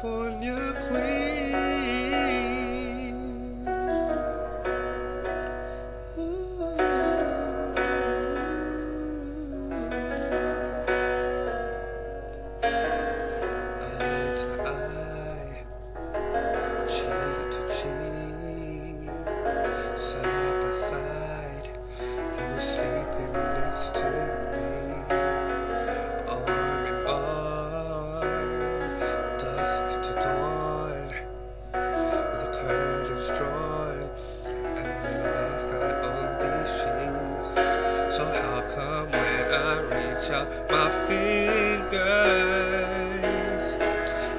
California queen. Eye to eye, cheek to cheek, side by side, you were sleeping next to me. My fingers,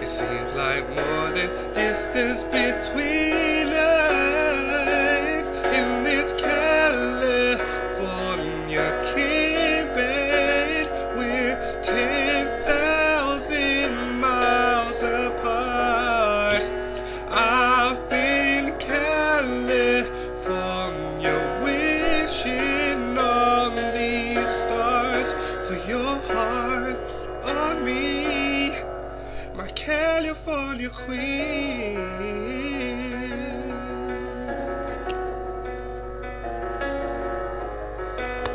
it seems like more than distance between us in this California king bed. We're 10,000 miles apart. I've been California wishing on these stars for your heart on me, my California queen.